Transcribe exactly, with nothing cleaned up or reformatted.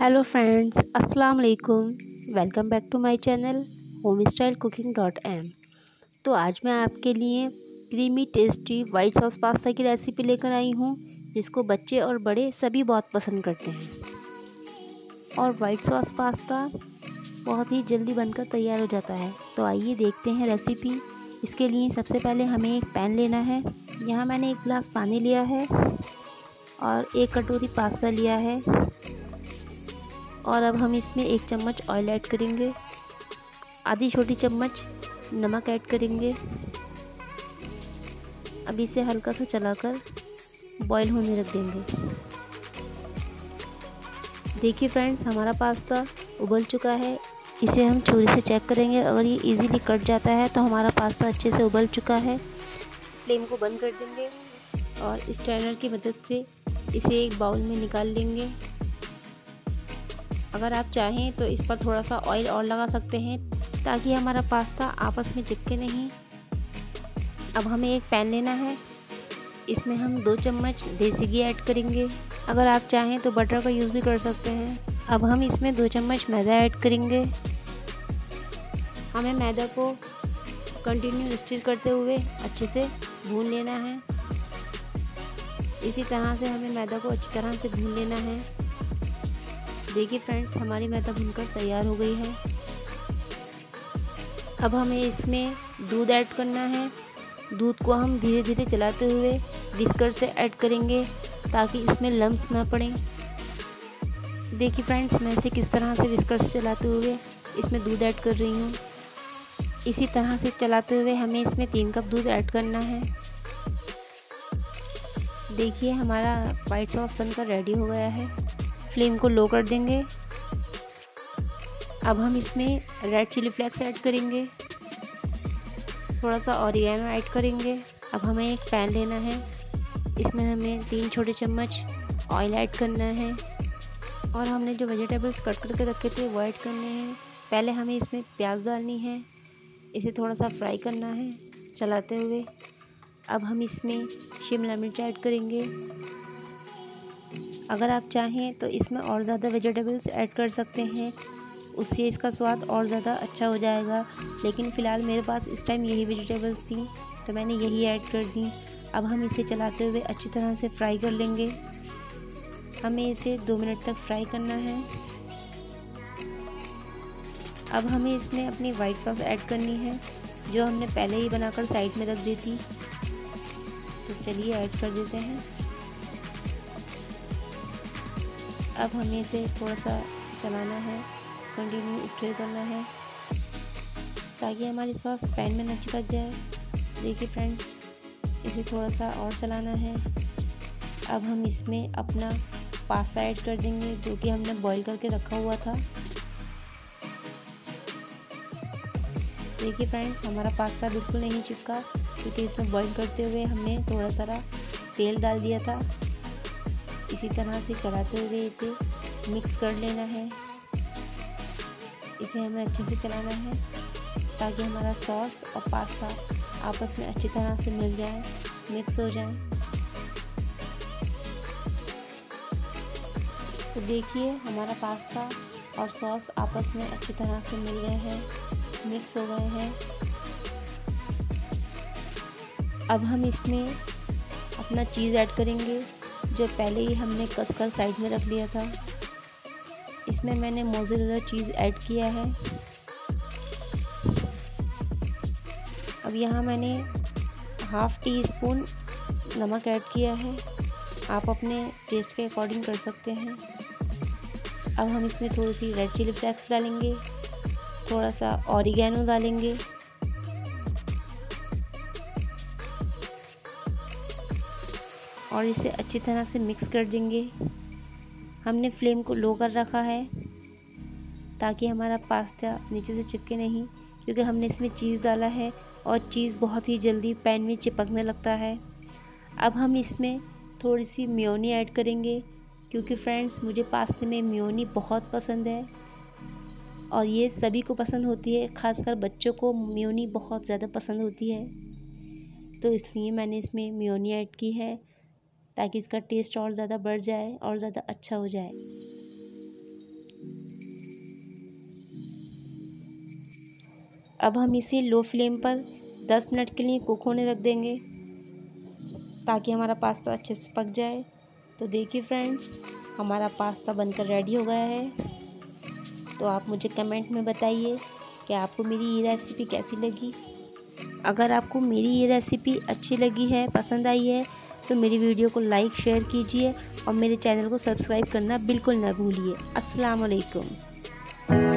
Hello friends, अस्सलाम वालेकुम। Welcome back to my channel homestyled cooking dot M. तो आज मैं आपके लिए creamy tasty white sauce pasta की रेसिपी लेकर आई हूँ, जिसको बच्चे और बड़े सभी बहुत पसंद करते हैं। और वाइट सॉस पास्ता बहुत ही जल्दी बनकर तैयार हो जाता है। तो आइए देखते हैं रेसिपी। इसके लिए सबसे पहले हमें एक पैन लेना है। यहाँ मैंने एक गिलास पानी लिया है और एक कटोरी पास्ता लिया है। और अब हम इसमें एक चम्मच ऑयल ऐड करेंगे, आधी छोटी चम्मच नमक ऐड करेंगे। अब इसे हल्का सा चलाकर बॉईल होने रख देंगे। देखिए फ्रेंड्स, हमारा पास्ता उबल चुका है। इसे हम छुरी से चेक करेंगे। अगर ये इजीली कट जाता है तो हमारा पास्ता अच्छे से उबल चुका है। फ्लेम को बंद कर देंगे और स्ट्रेनर की मदद से इसे एक बाउल में निकाल लेंगे। अगर आप चाहें तो इस पर थोड़ा सा ऑयल और लगा सकते हैं ताकि हमारा पास्ता आपस में चिपके नहीं। अब हमें एक पैन लेना है। इसमें हम दो चम्मच देसी घी ऐड करेंगे। अगर आप चाहें तो बटर का यूज़ भी कर सकते हैं। अब हम इसमें दो चम्मच मैदा ऐड करेंगे। हमें मैदा को कंटिन्यू स्टिर करते हुए अच्छे से भून लेना है। इसी तरह से हमें मैदा को अच्छी तरह से भून लेना है। देखिए फ्रेंड्स, हमारी मैदा भुनकर तैयार हो गई है। अब हमें इसमें दूध ऐड करना है। दूध को हम धीरे धीरे चलाते हुए विस्कर से ऐड करेंगे ताकि इसमें लम्स ना पड़ें। देखिए फ्रेंड्स, मैं इसे किस तरह से विस्कर से चलाते हुए इसमें दूध ऐड कर रही हूँ। इसी तरह से चलाते हुए हमें इसमें तीन कप दूध ऐड करना है। देखिए, हमारा वाइट सॉस बनकर रेडी हो गया है। फ्लेम को लो कर देंगे। अब हम इसमें रेड चिली फ्लेक्स ऐड करेंगे, थोड़ा सा ऑरिगेनो ऐड करेंगे। अब हमें एक पैन लेना है। इसमें हमें तीन छोटे चम्मच ऑयल ऐड करना है और हमने जो वेजिटेबल्स कट करके रखे थे वो ऐड करने हैं। पहले हमें इसमें प्याज डालनी है, इसे थोड़ा सा फ्राई करना है चलाते हुए। अब हम इसमें शिमला मिर्च ऐड करेंगे। अगर आप चाहें तो इसमें और ज़्यादा वेजिटेबल्स ऐड कर सकते हैं, उससे इसका स्वाद और ज़्यादा अच्छा हो जाएगा। लेकिन फ़िलहाल मेरे पास इस टाइम यही वेजिटेबल्स थी तो मैंने यही ऐड कर दी। अब हम इसे चलाते हुए अच्छी तरह से फ्राई कर लेंगे। हमें इसे दो मिनट तक फ्राई करना है। अब हमें इसमें अपनी वाइट सॉस ऐड करनी है, जो हमने पहले ही बनाकर साइड में रख दी थी। तो चलिए ऐड कर देते हैं। अब हमें इसे थोड़ा सा चलाना है, कंटिन्यू स्टिर करना है ताकि हमारी सॉस पैन में न चिपक जाए। देखिए फ्रेंड्स, इसे थोड़ा सा और चलाना है। अब हम इसमें अपना पास्ता ऐड कर देंगे, जो कि हमने बॉईल करके रखा हुआ था। देखिए फ्रेंड्स, हमारा पास्ता बिल्कुल नहीं चिपका क्योंकि इसमें बॉईल करते हुए हमने थोड़ा सारा तेल डाल दिया था। इसी तरह से चलाते हुए इसे मिक्स कर लेना है। इसे हमें अच्छे से चलाना है ताकि हमारा सॉस और पास्ता आपस में अच्छी तरह से मिल जाए, मिक्स हो जाए। तो देखिए, हमारा पास्ता और सॉस आपस में अच्छी तरह से मिल गए हैं, मिक्स हो गए हैं। अब हम इसमें अपना चीज़ ऐड करेंगे, जो पहले ही हमने कसकर साइड में रख लिया था। इसमें मैंने मोज़रेला चीज़ ऐड किया है। अब यहाँ मैंने हाफ़ टी स्पून नमक ऐड किया है, आप अपने टेस्ट के अकॉर्डिंग कर सकते हैं। अब हम इसमें थोड़ी सी रेड चिली फ्लेक्स डालेंगे, थोड़ा सा ऑरिगेनो डालेंगे। और इसे अच्छी तरह से मिक्स कर देंगे। हमने फ्लेम को लो कर रखा है ताकि हमारा पास्ता नीचे से चिपके नहीं, क्योंकि हमने इसमें चीज़ डाला है और चीज़ बहुत ही जल्दी पैन में चिपकने लगता है। अब हम इसमें थोड़ी सी मेयोनी ऐड करेंगे, क्योंकि फ्रेंड्स मुझे पास्ते में मेयोनी बहुत पसंद है और ये सभी को पसंद होती है, ख़ासकर बच्चों को मेयोनी बहुत ज़्यादा पसंद होती है। तो इसलिए मैंने इसमें मेयोनी ऐड की है ताकि इसका टेस्ट और ज़्यादा बढ़ जाए और ज़्यादा अच्छा हो जाए। अब हम इसे लो फ्लेम पर दस मिनट के लिए कुक होने रख देंगे ताकि हमारा पास्ता अच्छे से पक जाए। तो देखिए फ्रेंड्स, हमारा पास्ता बनकर रेडी हो गया है। तो आप मुझे कमेंट में बताइए कि आपको मेरी ये रेसिपी कैसी लगी। अगर आपको मेरी ये रेसिपी अच्छी लगी है, पसंद आई है, तो मेरी वीडियो को लाइक शेयर कीजिए और मेरे चैनल को सब्सक्राइब करना बिल्कुल ना भूलिए। अस्सलाम वालेकुम।